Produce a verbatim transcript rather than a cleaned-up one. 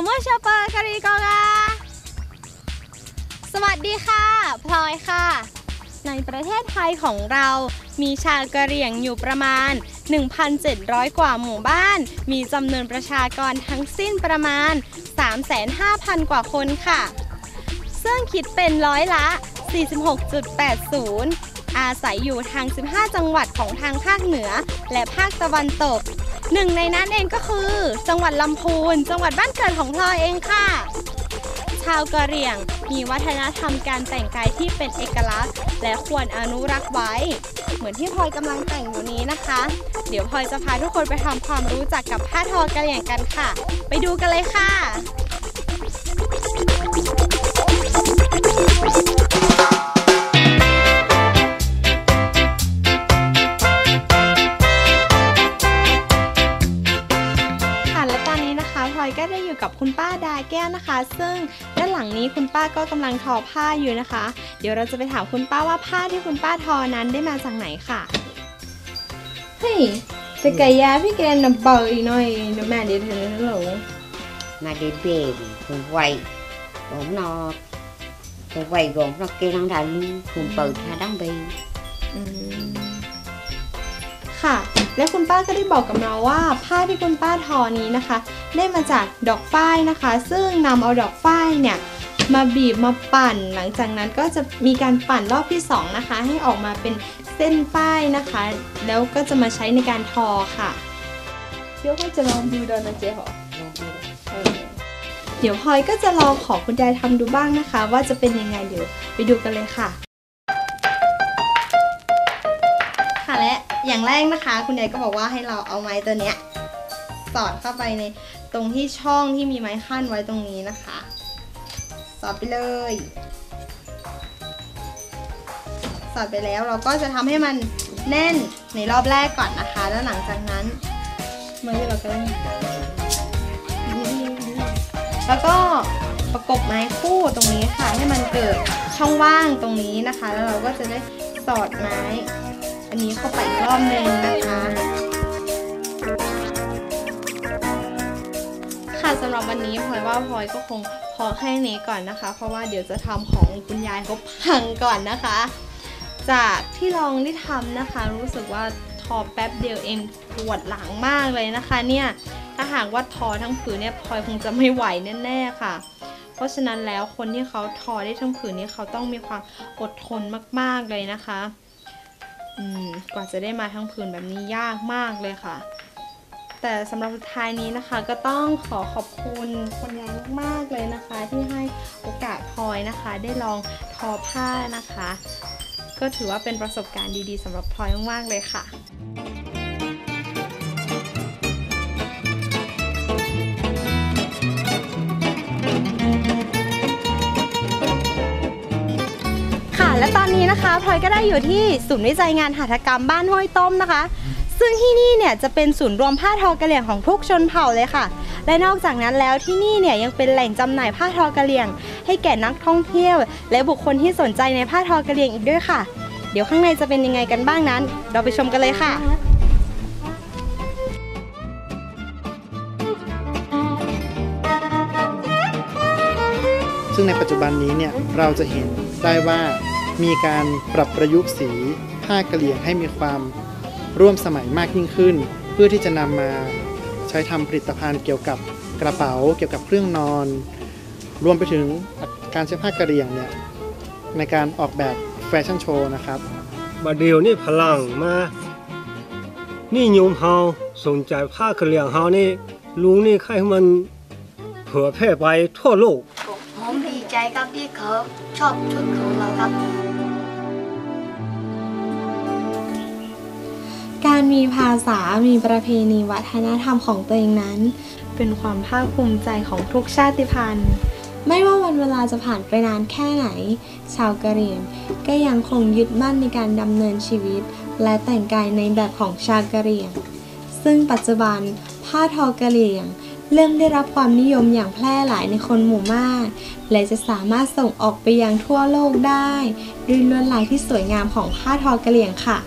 โอโมชอปเปอร์การีกองาสวัสดีค่ะพลอยค่ะในประเทศไทยของเรามีชาวกะเหรี่ยงอยู่ประมาณ หนึ่งพันเจ็ดร้อย กว่าหมู่บ้านมีจำนวนประชากรทั้งสิ้นประมาณ สามแสนห้าพัน กว่าคนค่ะซึ่งคิดเป็นร้อยละ สี่สิบหกจุดแปดศูนย์ อาศัยอยู่ทาง สิบห้า จังหวัดของทางภาคเหนือและภาคตะวันตกหนึ่งในนั้นเองก็คือจังหวัดลำพูนจังหวัดบ้านเกิดของพลอยเองค่ะชาวกะเหรี่ยงมีวัฒนธรรมการแต่งกายที่เป็นเอกลักษณ์และควรอนุรักษ์ไว้เหมือนที่พลอยกำลังแต่งอยู่นี้นะคะเดี๋ยวพลอยจะพาทุกคนไปทำความรู้จักกับผ้าทอกะเหรี่ยงกันค่ะไปดูกันเลยค่ะก็ได้อยู่กับคุณป้าดาแก้วนะคะซึ่งด้านหลังนี้คุณป้าก็กำลังทอผ้าอยู่นะคะเดี๋ยวเราจะไปถามคุณป้าว่าผ้าที่คุณป้าทอนั้นได้มาจากไหนค่ะเฮ้ยแต่ไก่ยาพี่แกนับเบาอีกหน่อยนะแม่เด็ดเลยนะหนูมาเด็ดเบลคุณไวของนอคุณไวของนอเกลังดันคุณเปิดทาดังเบลค่ะและคุณป้าก็ได้บอกกับเราว่าผ้าที่คุณป้าทอนี้นะคะได้มาจากดอกฝ้ายนะคะซึ่งนำเอาดอกฝ้ายเนี่ยมาบีบมาปั่นหลังจากนั้นก็จะมีการปั่นรอบที่สองนะคะให้ออกมาเป็นเส้นฝ้ายนะคะแล้วก็จะมาใช้ในการทอค่ะเดี๋ยวพลอยจะลองดูดอนนะเจ๊หรอเดี๋ยวพลอยก็จะลองขอคุณยายทำดูบ้างนะคะว่าจะเป็นยังไงเดี๋ยวไปดูกันเลยค่ะค่ะและอย่างแรกนะคะคุณยายก็บอกว่าให้เราเอาไม้ตัวเนี้ยสอดเข้าไปในตรงที่ช่องที่มีไม้ขั้นไว้ตรงนี้นะคะสอดไปเลยสอดไปแล้วเราก็จะทำให้มันแน่นในรอบแรกก่อนนะคะแล้วหลังจากนั้นเมื่อเราก็แล้วก็ประกบไม้คู่ตรงนี้ค่ะให้มันเกิดช่องว่างตรงนี้นะคะแล้วเราก็จะได้สอดไม้อันนี้เข้าไปอีกรอบหนึ่งนะคะค่ะสำหรับวันนี้พลอยว่าพลอยก็คงพอแค่นี้ก่อนนะคะเพราะว่าเดี๋ยวจะทำของคุณยายเขาพังก่อนนะคะจากที่ลองได้ทำนะคะรู้สึกว่าทอแป๊บเดียวเองปวดหลังมากเลยนะคะเนี่ยถ้าหากว่าทอทั้งผืนเนี่ยพลอยคงจะไม่ไหวแน่ๆค่ะเพราะฉะนั้นแล้วคนที่เขาทอได้ทั้งผืนนี้เขาต้องมีความอดทนมากๆเลยนะคะกว่าจะได้มาทั้งผืนแบบนี้ยากมากเลยค่ะแต่สำหรับสุดท้ายนี้นะคะก็ต้องขอขอบคุณคนงานมากๆเลยนะคะที่ให้โอกาสพลอยนะคะได้ลองทอผ้านะคะก็ถือว่าเป็นประสบการณ์ดีๆสำหรับพลอยมากๆเลยค่ะและตอนนี้นะคะพลอยก็ได้อยู่ที่ศูนย์วิจัยงานหัตถกรรมบ้านห้วยต้มนะคะซึ่งที่นี่เนี่ยจะเป็นศูนย์รวมผ้าทอกะเหรี่ยงของทุกชนเผ่าเลยค่ะและนอกจากนั้นแล้วที่นี่เนี่ยยังเป็นแหล่งจำหน่ายผ้าทอกะเหรี่ยงให้แก่นักท่องเที่ยวและบุคคลที่สนใจในผ้าทอกะเหรี่ยงอีกด้วยค่ะเดี๋ยวข้างในจะเป็นยังไงกันบ้างนั้นเราไปชมกันเลยค่ะซึ่งในปัจจุบันนี้เนี่ยเราจะเห็นได้ว่ามีการปรับประยุกต์สีผ้ากะเหรี่ยงให้มีความร่วมสมัยมากยิ่งขึ้นเพื่อที่จะนำมาใช้ทำผลิตภัณฑ์เกี่ยวกับกระเป๋าเกี่ยวกับเครื่องนอนรวมไปถึงการใช้ผ้ากะเหรี่ยงเนี่ยในการออกแบบแฟชั่นโชว์นะครับบัดเดี๋ยวนี่พลังมานี่โยมเฮาสนใจผ้ากะเหรี่ยงเฮานี่ลุงนี่ให้มันเผยแพร่ไปทั่วโลกผมดีใจครับที่เขาชอบชุดของเราครับการมีภาษามีประเพณีวัฒนธรรมของตัวเองนั้นเป็นความภาคภูมิใจของทุกชาติพันธุ์ไม่ว่าวันเวลาจะผ่านไปนานแค่ไหนชาวกะเหรี่ยงก็ยังคงยึดมั่นในการดำเนินชีวิตและแต่งกายในแบบของชาวกะเหรี่ยงซึ่งปัจจุบันผ้าทอกะเหรี่ยงเริ่มได้รับความนิยมอย่างแพร่หลายในคนหมู่มากและจะสามารถส่งออกไปยังทั่วโลกได้ด้วยลวดลายที่สวยงามของผ้าทอกะเหรี่ยงค่ะ